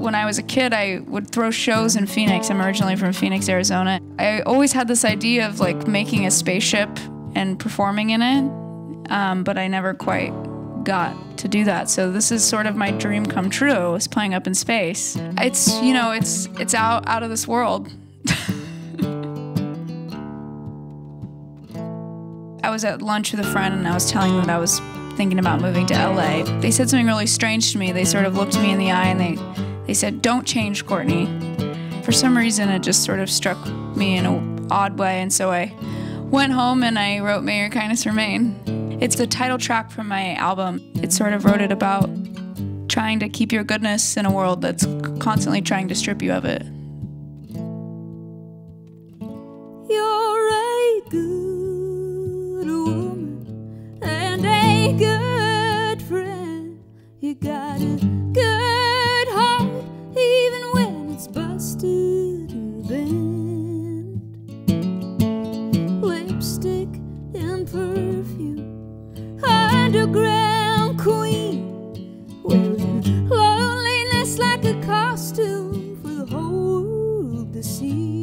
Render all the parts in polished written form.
When I was a kid, I would throw shows in Phoenix. I'm originally from Phoenix, Arizona. I always had this idea of like making a spaceship and performing in it, but I never quite got to do that. So this is sort of my dream come true, is playing up in space. It's, you know, it's out of this world. I was at lunch with a friend and I was telling them that I was thinking about moving to LA. They said something really strange to me. They sort of looked me in the eye and they said, "Don't change, Courtney." For some reason, it just sort of struck me in an odd way, and so I went home and I wrote May Your Kindness Remain. It's the title track from my album. It sort of wrote it about trying to keep your goodness in a world that's constantly trying to strip you of it. You're a good woman and a good friend. You got a good heart even when it's busted and bent. Lipstick and perfume, underground queen, wearing loneliness like a costume for the whole world to see.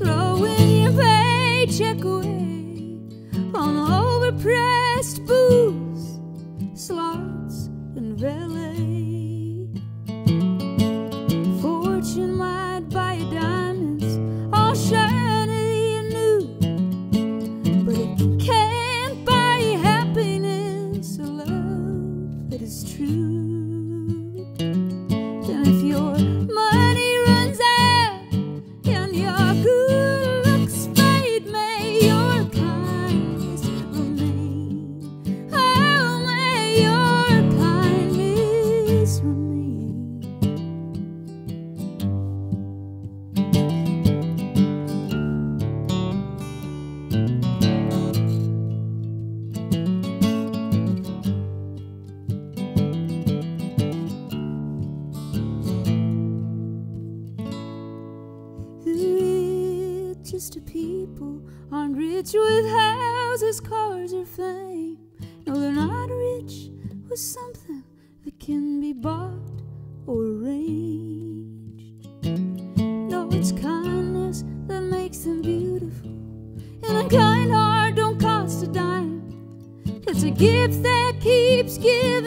Throwing your paycheck away on overpriced booze, slots, and valet. Fortune might buy you diamonds, all shiny and new, but it can't buy you happiness or love that is true. And if you're just people aren't rich with houses, cars, or fame. No, they're not rich with something that can be bought or arranged. No, it's kindness that makes them beautiful, and a kind heart don't cost a dime. It's a gift that keeps giving.